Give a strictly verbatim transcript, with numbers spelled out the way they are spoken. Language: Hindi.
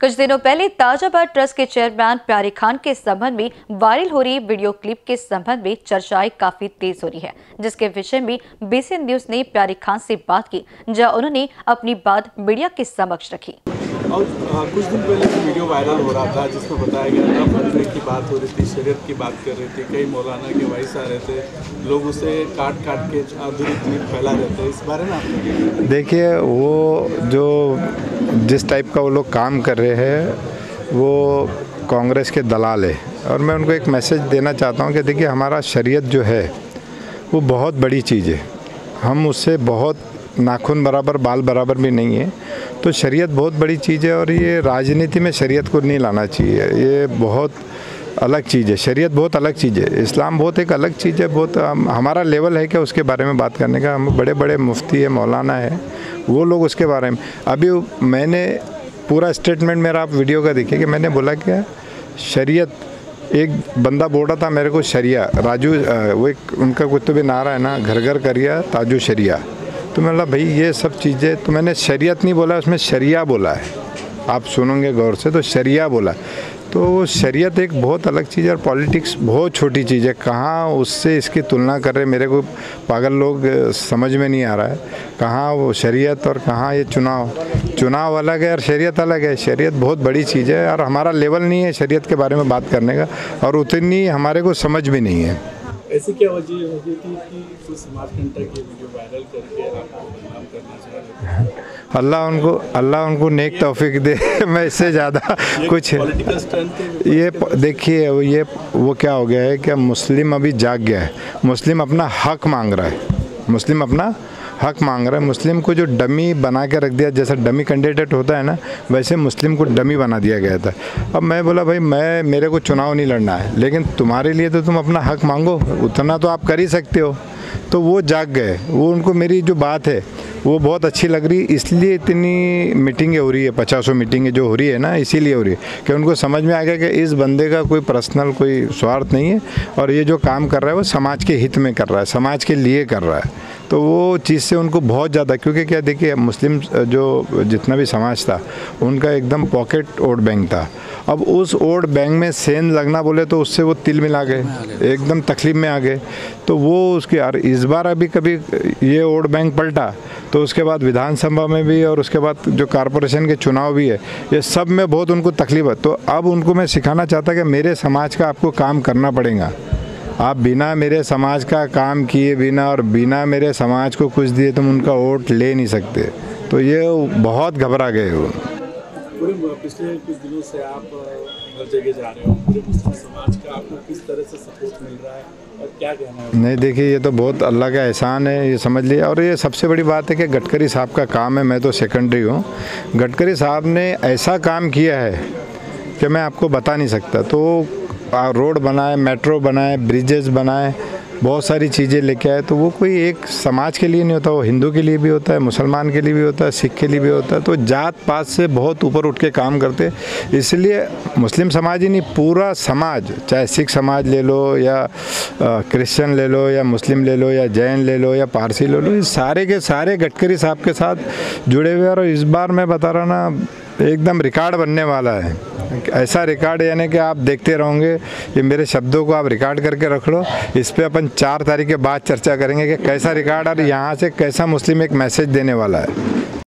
कुछ दिनों पहले ताजाबाद ट्रस्ट के चेयरमैन प्यारी खान के संबंध में वायरल हो रही वीडियो क्लिप के संबंध में चर्चाएं काफी तेज हो रही है, जिसके विषय में बीसी न्यूज ने प्यारी खान से बात की, जहां उन्होंने अपनी बात मीडिया के समक्ष रखी। और कुछ दिन पहले वीडियो वायरल हो रहा था जिसमें बताया गया था फलने की बात हो रही थी, शरीयत की बात कर रही थी, कई मौलाना के वाइस आ रहे थे, लोग उसे काट काट के अधूरी क्लिप फैला रहे थे। इस बारे में आप देखिए, वो जो जिस टाइप का वो लोग काम कर रहे हैं वो कांग्रेस के दलाल है, और मैं उनको एक मैसेज देना चाहता हूँ कि देखिए, हमारा शरीयत जो है वो बहुत बड़ी चीज़ है, हम उससे बहुत नाखून बराबर बाल बराबर भी नहीं है, तो शरीयत बहुत बड़ी चीज़ है और ये राजनीति में शरीयत को नहीं लाना चाहिए। ये बहुत अलग चीज़ है, शरीयत बहुत अलग चीज़ है, इस्लाम बहुत एक अलग चीज़ है, बहुत हम, हमारा लेवल है क्या उसके बारे में बात करने का। हम बड़े बड़े मुफ्ती है, मौलाना है, वो लोग उसके बारे में अभी मैंने पूरा स्टेटमेंट मेरा आप वीडियो का देखिए कि मैंने बोला क्या, शरीयत एक बंदा बोल रहा था मेरे को शरिया राजू, वो एक उनका कुछ तो भी नारा है ना, घर घर करिया ताजू शरिया, तो मैं बोला भाई ये सब चीज़ें, तो मैंने शरीयत नहीं बोला, उसमें शरिया बोला है, आप सुनोगे गौर से तो शरिया बोला। तो शरीयत एक बहुत अलग चीज़ है और पॉलिटिक्स बहुत छोटी चीज़ है, कहाँ उससे इसकी तुलना कर रहे मेरे को पागल लोग समझ में नहीं आ रहा है, कहाँ वो शरीयत और कहाँ ये चुनाव। चुनाव अलग है और शरीयत अलग है, शरीयत बहुत बड़ी चीज़ है और हमारा लेवल नहीं है शरीयत के बारे में बात करने का, और उतनी हमारे को समझ भी नहीं है। ऐसी क्या वजह होगी कि कुछ समाज कंटा के वीडियो वायरल करके आपको बदनाम करना चाहते? अल्लाह उनको अल्लाह उनको नेक तौफीक दे, मैं इससे ज़्यादा कुछ ये देखिए, वो ये वो क्या हो गया है कि मुस्लिम अभी जाग गया है, मुस्लिम अपना हक मांग रहा है, मुस्लिम अपना हक मांग रहा है। मुस्लिम को जो डमी बना के रख दिया, जैसा डमी कैंडिडेट होता है ना, वैसे मुस्लिम को डमी बना दिया गया था। अब मैं बोला भाई मैं मेरे को चुनाव नहीं लड़ना है, लेकिन तुम्हारे लिए तो तुम अपना हक मांगो, उतना तो आप कर ही सकते हो। तो वो जाग गए, वो उनको मेरी जो बात है वो बहुत अच्छी लग रही, इसलिए इतनी मीटिंगें हो रही है, पचासों मीटिंगें जो हो रही है ना, इसीलिए हो रही है कि उनको समझ में आ गया कि इस बंदे का कोई पर्सनल कोई स्वार्थ नहीं है और ये जो काम कर रहा है वो समाज के हित में कर रहा है, समाज के लिए कर रहा है। तो वो चीज़ से उनको बहुत ज़्यादा, क्योंकि क्या देखिए, मुस्लिम जो जितना भी समाज था उनका एकदम पॉकेट वोट बैंक था। अब उस वोट बैंक में सेंध लगना बोले तो उससे वो तिल मिला गए, एकदम तकलीफ में आ गए। तो वो उसकी यार इस बार अभी कभी ये वोट बैंक पलटा तो उसके बाद विधानसभा में भी और उसके बाद जो कॉरपोरेशन के चुनाव भी है, ये सब में बहुत उनको तकलीफ है। तो अब उनको मैं सिखाना चाहता कि मेरे समाज का आपको काम करना पड़ेगा, आप बिना मेरे समाज का काम किए बिना और बिना मेरे समाज को कुछ दिए तुम उनका वोट ले नहीं सकते। तो ये बहुत घबरा गए हो। पूरे पिछले कुछ दिनों से आप हर जगह जा रहे हो, पूरे मुस्लिम समाज का आपको किस तरह से सपोर्ट मिल रहा है और क्या कहना है? नहीं देखिए, ये तो बहुत अल्लाह का एहसान है, ये समझ लिया। और ये सबसे बड़ी बात है कि गडकरी साहब का काम है, मैं तो सेकेंडरी हूँ। गडकरी साहब ने ऐसा काम किया है कि मैं आपको बता नहीं सकता। तो रोड बनाए, मेट्रो बनाए, ब्रिजेस बनाए, बहुत सारी चीज़ें लेके आए। तो वो कोई एक समाज के लिए नहीं होता, वो हिंदू के लिए भी होता है, मुसलमान के लिए भी होता है, सिख के लिए भी होता है। तो जात पात से बहुत ऊपर उठ के काम करते, इसलिए मुस्लिम समाज ही नहीं पूरा समाज, चाहे सिख समाज ले लो या क्रिश्चियन ले लो या मुस्लिम ले लो या जैन ले लो या पारसी ले लो, ये सारे के सारे गडकरी साहब के साथ जुड़े हुए। और इस बार मैं बता रहा ना, एकदम रिकॉर्ड बनने वाला है, ऐसा रिकॉर्ड यानी कि आप देखते रहोगे। ये मेरे शब्दों को आप रिकॉर्ड करके रख लो, इस पे अपन चार तारीख के बाद चर्चा करेंगे कि कैसा रिकॉर्ड और यहाँ से कैसा मुस्लिम एक मैसेज देने वाला है।